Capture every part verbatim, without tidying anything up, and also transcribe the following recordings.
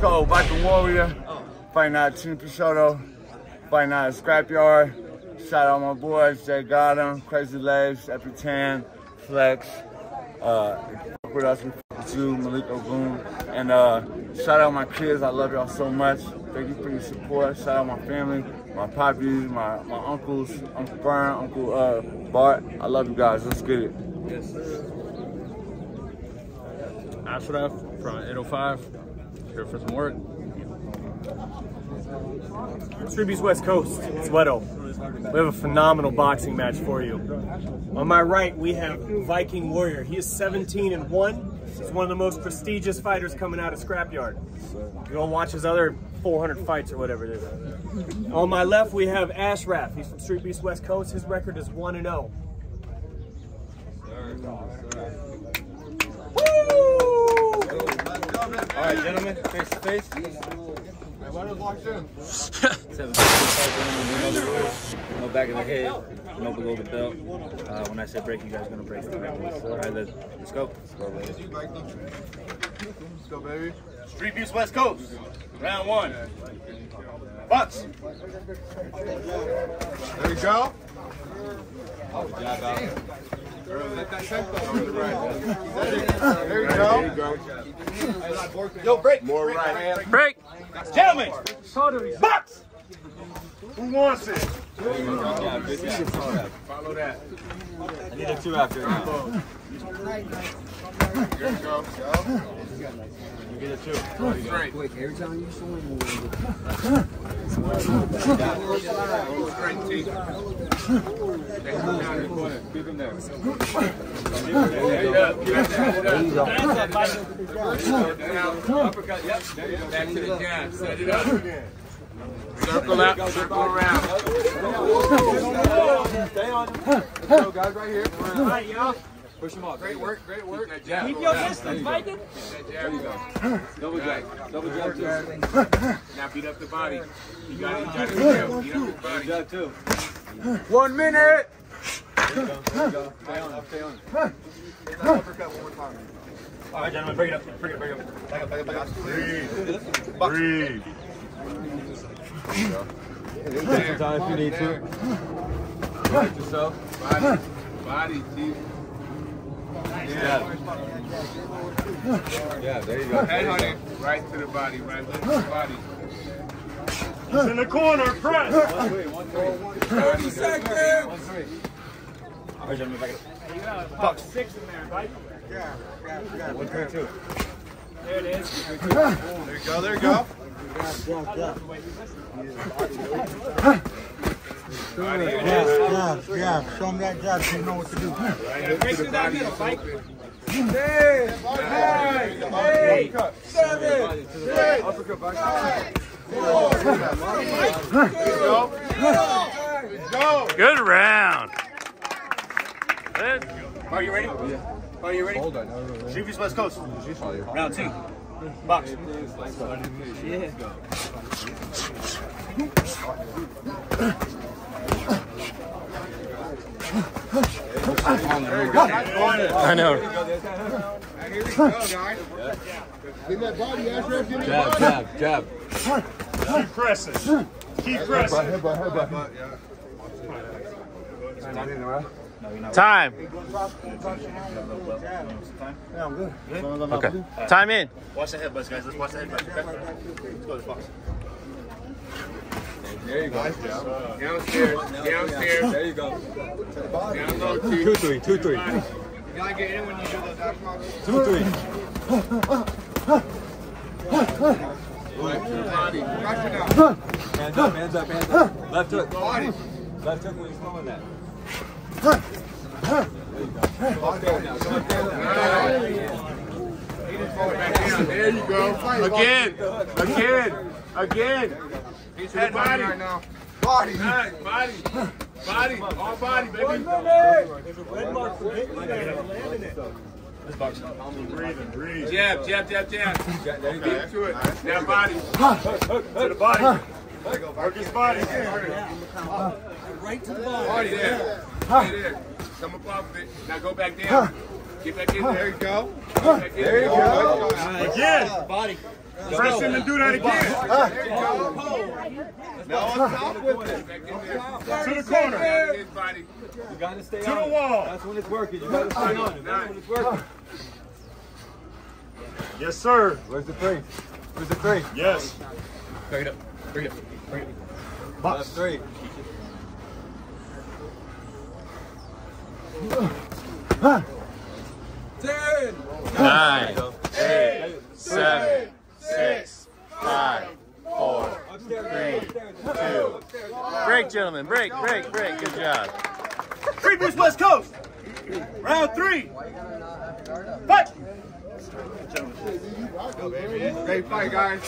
go. Viking Warrior, fighting out Team Pichotto, fighting out Scrapyard. Shout out my boys, Jay Gotham, Crazy Legs, Epi Tan, Flex. Uh, fuck with us, we fuck with you, Malik Ogun. And uh, shout out my kids, I love y'all so much. Thank you for your support. Shout out my family, my poppies, my, my uncles, Uncle Brian, Uncle uh, Bart. I love you guys, let's get it. Yes, sir. Ashraf from eight oh five, here for some work. Street Beast West Coast, it's WETO. We have a phenomenal boxing match for you. On my right, we have Viking Warrior. He is seventeen and one. He's one of the most prestigious fighters coming out of Scrapyard. Go watch his other four hundred fights or whatever it is. On my left, we have Ashraf. He's from Street Beast West Coast. His record is one and oh. All right, gentlemen, face to face. No back of the head, no below the belt. Uh, when I say break, you guys are going to break the back. All right, let's, let's go. Let's go, baby. Let's go, baby. Street Beast West Coast, round one. Box. There you go. Oh, good job, out. There you go. Yo, break. More right. Break. Gentlemen, box. Who wants it? Follow that. I need a two after. There you go. You get a two. Quick, every time you swing. Give him there. There you go. Back to the jab. Set it up. Circle out. Circle around. Stay on him. Go, guys, right here. All right, y'all. Push him off. Great work, great work. Keep your distance, Viking. There you go. Double jab. Double jab, too. Now beat up the body. You got it. Beat up the body. Jab, too. One minute. There you go, there you go. Stay on, stay on. All right, gentlemen, bring it up. Bring it, bring it up. Back up, back up, back up. Breathe. Breathe. Take your time if you need to. Protect yourself. Body, body, teeth. Yeah. Yeah, there you go. Head on it. Right to the body, right to the body. He's in the corner, press! thirty seconds! Alright, gentlemen, back up. You got about six in there, right? Yeah, yeah, yeah. one twenty-two. There it is. There you go, there you go. Yeah, yeah, yeah. Show him that job, so you know what to do. Make sure that middle, Mike. eight, nine, eight, seven, six, five. Good round. Are you ready? Are you ready? Street Beast West Coast. Round two. Box. Yeah. I know. Here we go, guys. Leave that body, Ashraf. Jab, jab, jab. Keep pressing. Keep pressing. Head by, head by, head by. Yeah. Time. Yeah, I'm good. Okay. Time in. Watch the head butts, guys. Let's watch the head butts. Okay? Let's go to the box. There you go. Nice job. Downstairs. Downstairs. There you go. Down low, two. Two, three. Two, three. You gotta get in when you do those dash marks. Two, three. Body. Hands up, hands up, hands up. Left hook. Body. Left hook when you're slowing that. There you go. Walk down now. Walk down now. There you go. Again. Again. Again. He's head body right now. Body. Body. Body, all body, baby. One minute. Red mark for big money. Landing it. This box. Breathing, breathe. Jab, jab, jab, jab. There you go. To it. Jab body. To the body. Work his body. Right to the body. Body there. Stay there. Someone pop it. Now go back down. Get back in. There you go. There you go. Again. Body. Press him and do that again. Uh, there you go. Now on top with it. To the corner. You got to stay on. To the wall. That's when it's working. You got to stay on it. That's when it's working. Yes, sir. Where's the three? Where's the three? Yes. Bring it up. Bring it up. Bring it up. Box three. Huh. Ten, nine, eight, seven, six, five, four, three, two. Break, gentlemen. Break, break, break. Good job. Street Beast West Coast. Round three. Fight. Great fight, guys.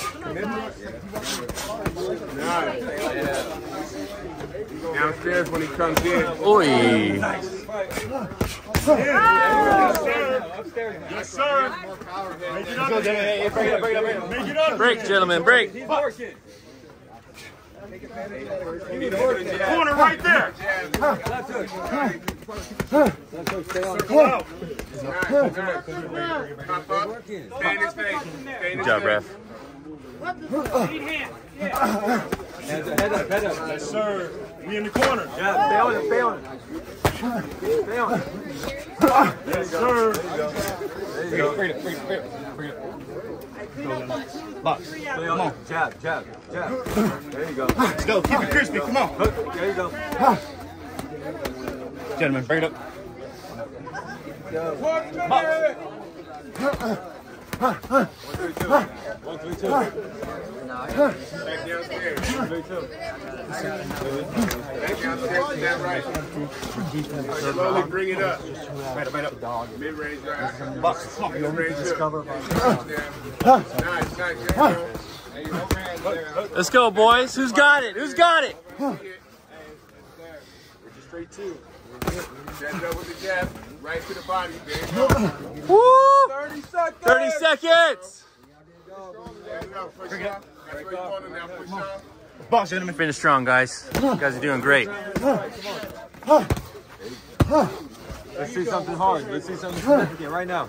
Downstairs when he comes in. Oi. Nice. Yes, sir. Make it up. Make it up. Break, gentlemen. Break. He's working. Corner right there. Good job, ref. Head up, head up, head up. Yes, sir. We in the corner. Yeah, stay on it, stay on it. Stay on it. Yes, sir. There you go. Bring it, bring it, bring it, bring it. Box. Come on. Jab, jab, jab. There you go. Let's go. Keep it crispy. Come on. There you go. Gentlemen, bring it up. Box. One, three, two. One, three, two. Back downstairs. One, three, two. Back downstairs to that right. Slowly bring it up. Right up, right up. Mid-range right. Box. Mid-range up. Nice, nice. Let's go, boys. Who's got it? Who's got it? We're just straight two. Stand up with the jab. Right to the body, man. Woo! thirty seconds! thirty seconds! Boss, gentlemen, finish strong, guys. You guys are doing great. Let's see something hard. Let's see something significant right now.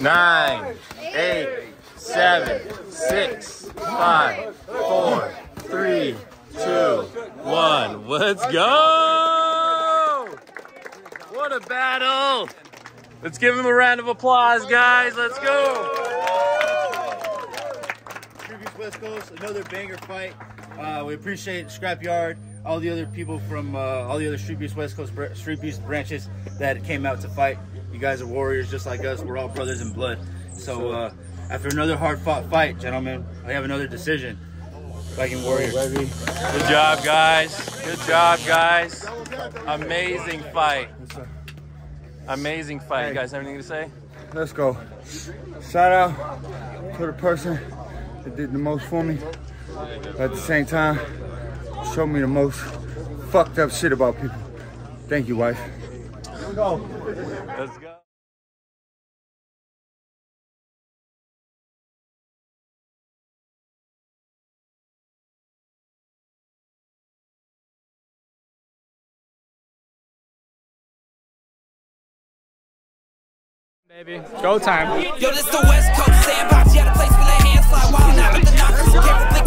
Nine, eight, seven, six, five, four, three, two, one. Let's go! What a battle! Let's give them a round of applause, guys. Let's go! Street Beefs West Coast, another banger fight. Uh, we appreciate Scrapyard, all the other people from uh, all the other Street Beefs West Coast Street Beefs branches that came out to fight. You guys are warriors just like us. We're all brothers in blood. So uh, after another hard-fought fight, gentlemen, I have another decision. Viking Warrior. Good job, guys. Good job, guys. Amazing fight. Amazing fight. You guys have anything to say? Let's go. Shout out to the person that did the most for me. But at the same time, showed me the most fucked up shit about people. Thank you, wife. Here we go. Let's go. Baby. Go time. Yo, this the West Coast sandbox. You had a place for the hand slide. Wild night with the knockers.